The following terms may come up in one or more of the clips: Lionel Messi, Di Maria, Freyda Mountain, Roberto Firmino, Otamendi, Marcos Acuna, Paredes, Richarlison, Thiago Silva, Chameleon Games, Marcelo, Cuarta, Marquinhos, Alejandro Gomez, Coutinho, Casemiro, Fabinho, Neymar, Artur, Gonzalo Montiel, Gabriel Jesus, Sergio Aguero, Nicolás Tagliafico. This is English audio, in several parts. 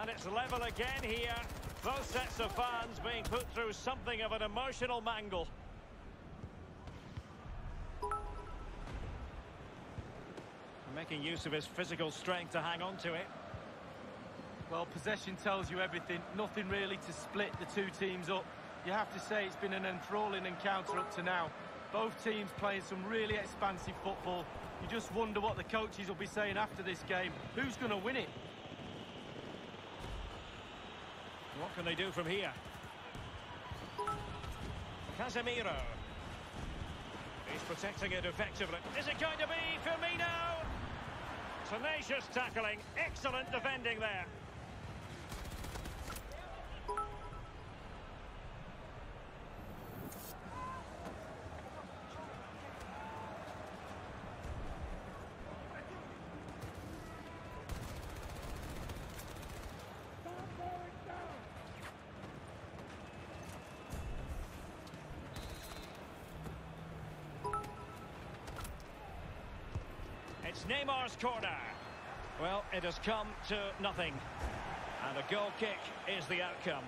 And it's level again here. Both sets of fans being put through something of an emotional mangle. Making use of his physical strength to hang on to it. Well, possession tells you everything. Nothing really to split the two teams up. You have to say it's been an enthralling encounter up to now. Both teams playing some really expansive football. You just wonder what the coaches will be saying after this game. Who's going to win it? What can they do from here? Casemiro. He's protecting it effectively. Is it going to be Firmino? Tenacious tackling. Excellent defending there. It's Neymar's corner. Well, it has come to nothing. And a goal kick is the outcome.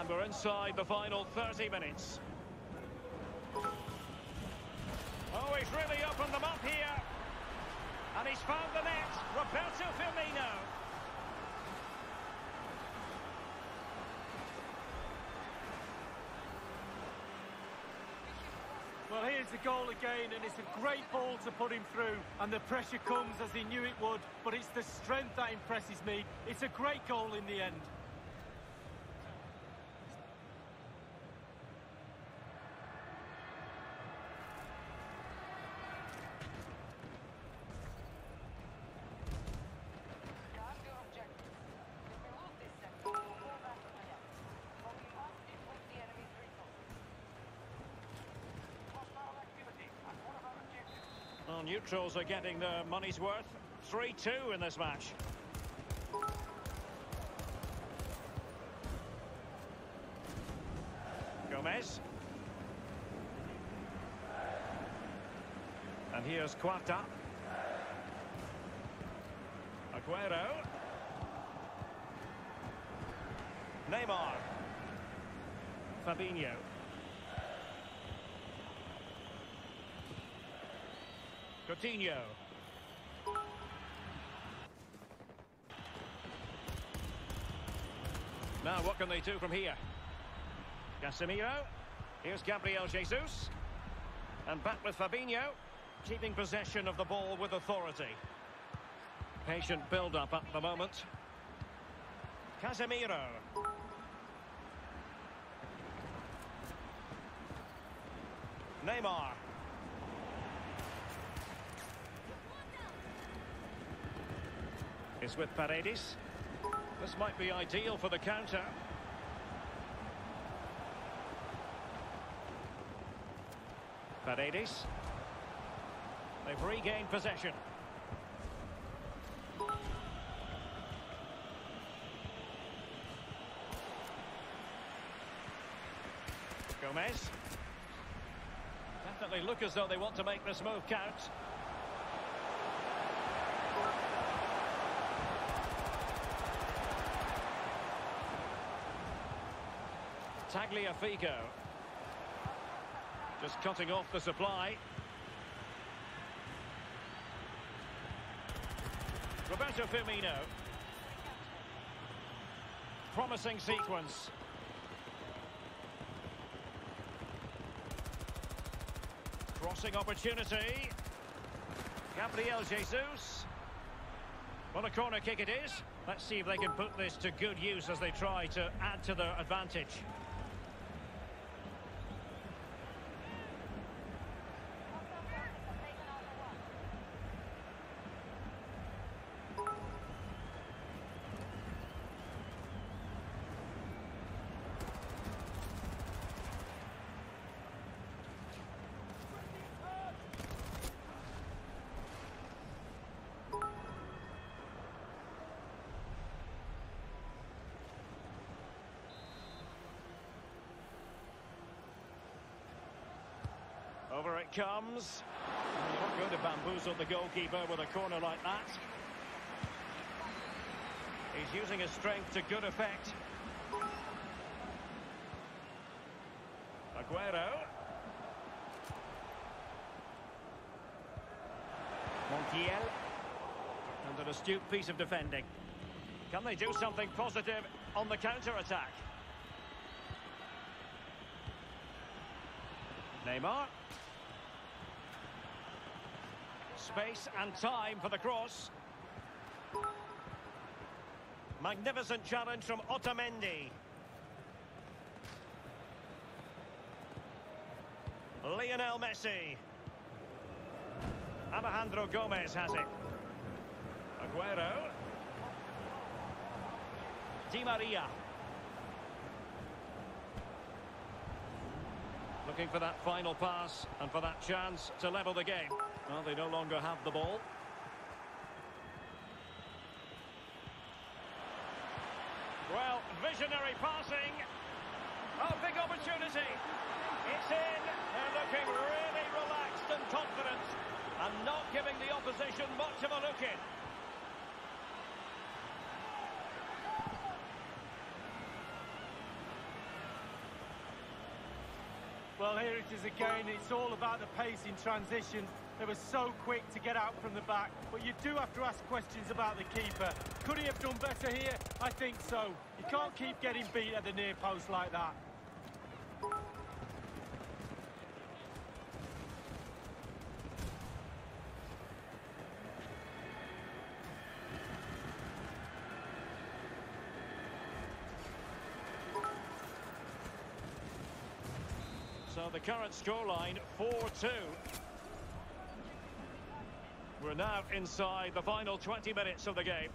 And we're inside the final 30 minutes. Oh, he's really opened them up here. And he's found the net. Roberto Firmino. Well, here's the goal again, and it's a great ball to put him through. And the pressure comes as he knew it would. But it's the strength that impresses me. It's a great goal in the end. Neutrals are getting their money's worth. 3-2 in this match. Gomez. And here's Cuarta. Aguero. Neymar. Fabinho. Coutinho. Now, what can they do from here? Casemiro. Here's Gabriel Jesus. And back with Fabinho, keeping possession of the ball with authority. Patient build-up at the moment. Casemiro. Neymar. Is with Paredes. This might be ideal for the counter. Paredes. They've regained possession. Gomez. Definitely look as though they want to make this move count. Tagliafico just cutting off the supply. Roberto Firmino. Promising sequence. Crossing opportunity. Gabriel Jesus. Well, a corner kick it is. Let's see if they can put this to good use as they try to add to their advantage. Over it comes. Not going to bamboozle the goalkeeper with a corner like that. He's using his strength to good effect. Aguero. Montiel. And an astute piece of defending. Can they do something positive on the counter-attack? Neymar. Space and time for the cross. Magnificent challenge from Otamendi. Lionel Messi. Alejandro Gomez has it. Aguero. Di Maria. Looking for that final pass and for that chance to level the game. Well, they no longer have the ball. Well, visionary passing. Oh, big opportunity. It's in. They're looking really relaxed and confident. And not giving the opposition much of a look in. Well, here it is again. It's all about the pace in transition. They were so quick to get out from the back. But you do have to ask questions about the keeper. Could he have done better here? I think so. You can't keep getting beat at the near post like that. So the current scoreline, 4-2. We're now inside the final 20 minutes of the game.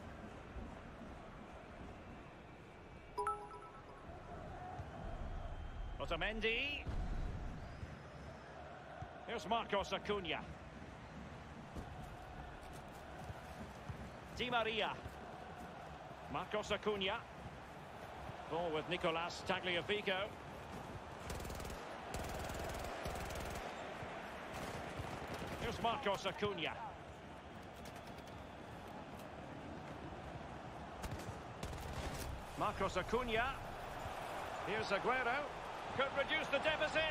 Otamendi. Here's Marcos Acuna. Di Maria. Marcos Acuna. Ball with Nicolás Tagliafico. Here's Marcos Acuna. Marcos Acuna. Here's Aguero. Could reduce the deficit.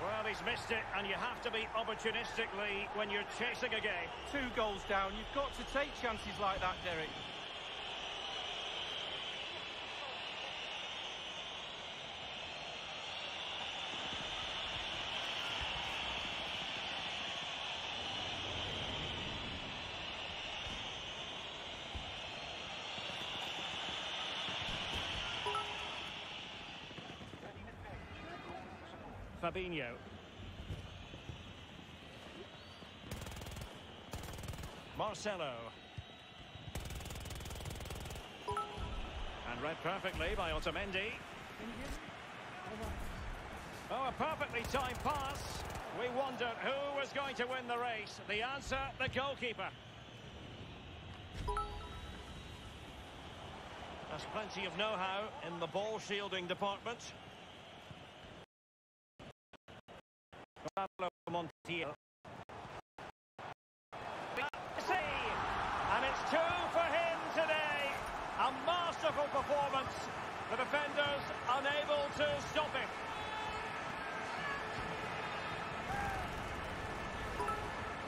Well, he's missed it, and you have to be opportunistically when you're chasing a game. 2 goals down. You've got to take chances like that, Derek. Fabinho. Marcelo. And read perfectly by Otamendi. Oh, a perfectly timed pass. We wondered who was going to win the race. The answer, the goalkeeper. There's plenty of know-how in the ball shielding department. Gonzalo Montiel. And it's 2 for him today. A masterful performance. The defenders unable to stop him.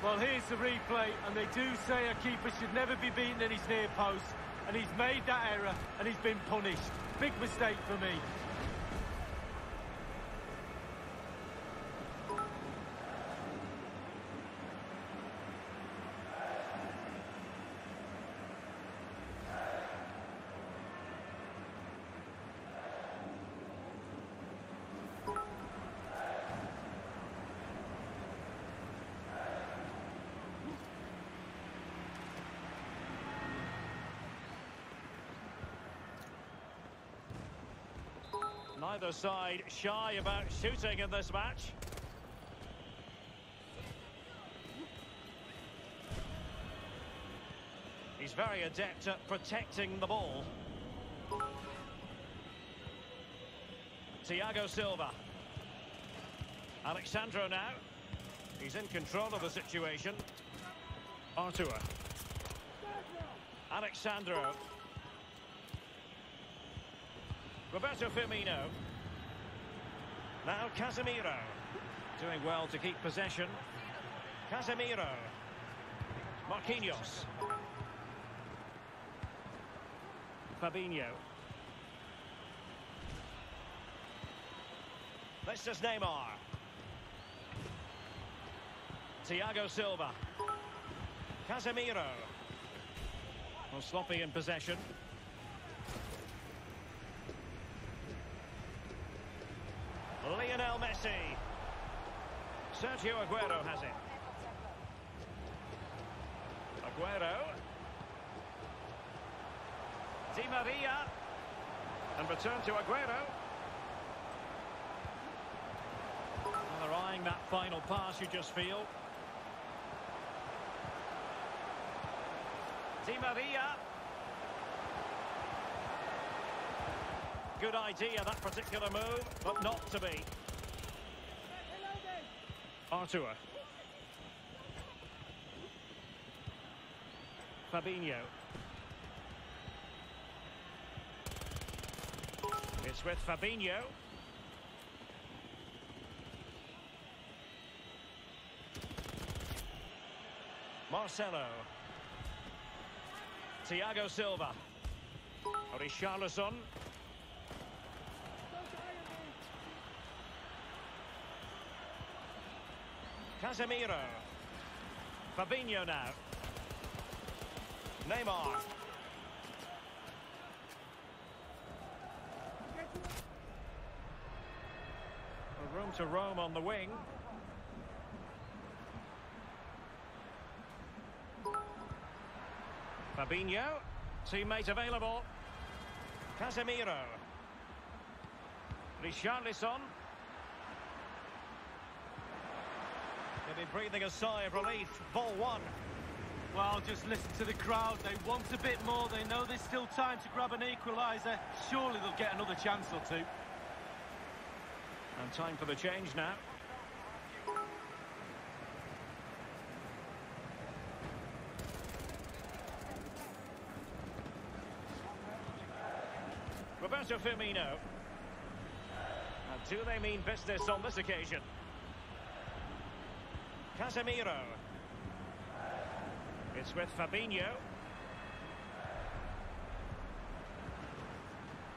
Well, here's the replay, and they do say a keeper should never be beaten in his near post. And he's made that error, and he's been punished. Big mistake for me. Neither side shy about shooting in this match. He's very adept at protecting the ball. Thiago Silva. Alejandro now. He's in control of the situation. Artur. Alexandro. Roberto Firmino. Now Casemiro. Doing well to keep possession. Casemiro. Marquinhos. Fabinho. This is Neymar. Thiago Silva. Casemiro. Well, sloppy in possession. Lionel Messi. Sergio Aguero has it. Aguero. Di Maria. And return to Aguero. And they're eyeing that final pass, you just feel. Di Maria. Good idea, that particular move, but not to be. Artur. Fabinho. It's with Fabinho. Marcelo. Thiago Silva. Richarlison. Casemiro. Fabinho now. Neymar. Room to roam on the wing. Fabinho. Teammate available. Casemiro. Richarlison. He'll be breathing a sigh of relief. Ball one. Well, just listen to the crowd. They want a bit more. They know there's still time to grab an equaliser. Surely they'll get another chance or two. And time for the change now. Roberto Firmino. And do they mean business on this occasion? Casemiro. It's with Fabinho.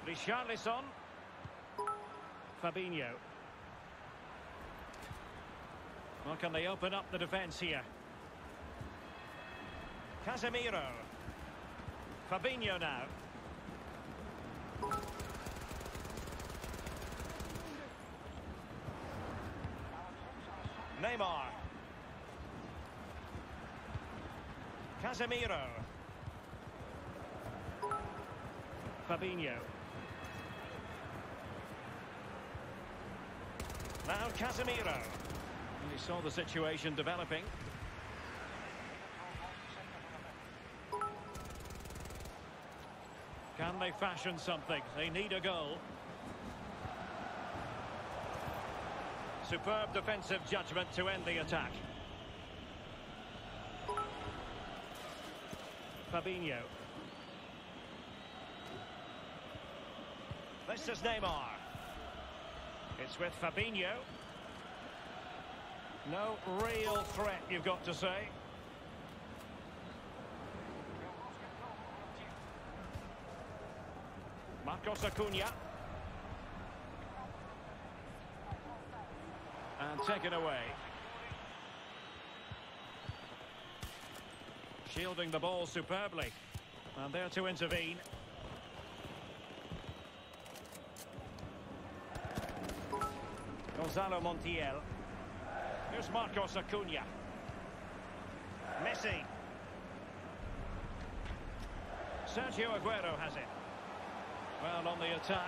Richarlison. Fabinho. Well, can they open up the defence here? Casemiro. Fabinho now. Neymar. Casemiro. Fabinho. Now Casemiro. And he saw the situation developing. Can they fashion something? They need a goal. Superb defensive judgment to end the attack. Fabinho. This is Neymar. It's with Fabinho. No real threat, you've got to say. Marcos Acuna. And taken away. Shielding the ball superbly. And there to intervene. Gonzalo Montiel. Here's Marcos Acuna. Messi. Sergio Aguero has it. Well, on the attack.